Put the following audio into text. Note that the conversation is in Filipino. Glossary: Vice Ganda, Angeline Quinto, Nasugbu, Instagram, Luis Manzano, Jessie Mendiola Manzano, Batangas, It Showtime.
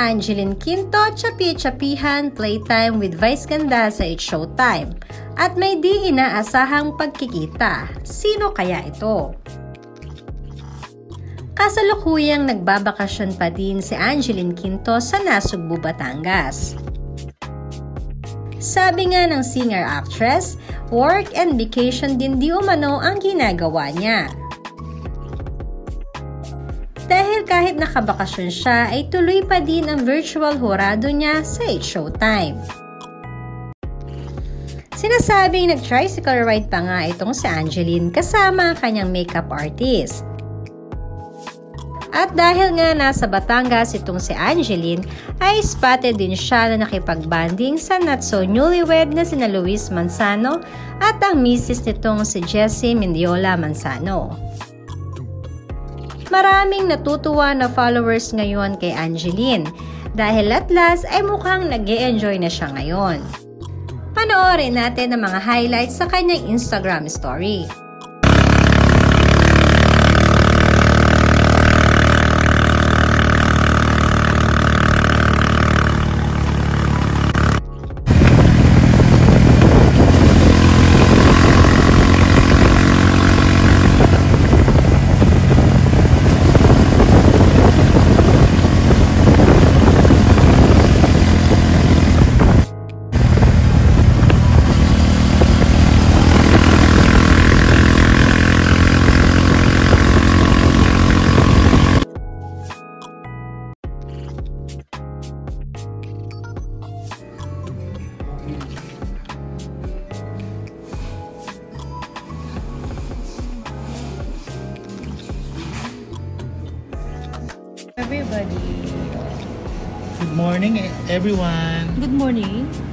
Angeline Quinto, chapi-chapihan playtime with Vice Ganda sa It Showtime at may di inaasahang pagkikita. Sino kaya ito? Kasalukuyang nagbabakasyon pa din si Angeline Quinto sa Nasugbu, Batangas. Sabi nga ng singer-actress, work and vacation din di umano ang ginagawa niya. Dahil kahit nakabakasyon siya ay tuloy pa din ang virtual horado niya sa It Showtime. Sinasabing nag-tricycle ride pa nga itong si Angeline kasama ang kanyang makeup artist. At dahil nga nasa Batangas itong si Angeline ay spotted din siya na nakipagbanding sa not so newlywed na sina Luis Manzano at ang misis nitong si Jessie Mendiola Manzano. Maraming natutuwa na followers ngayon kay Angeline dahil at last ay mukhang nag-e-enjoy na siya ngayon. Panoorin natin ang mga highlights sa kanyang Instagram story. Everybody. Good morning, everyone. Good morning.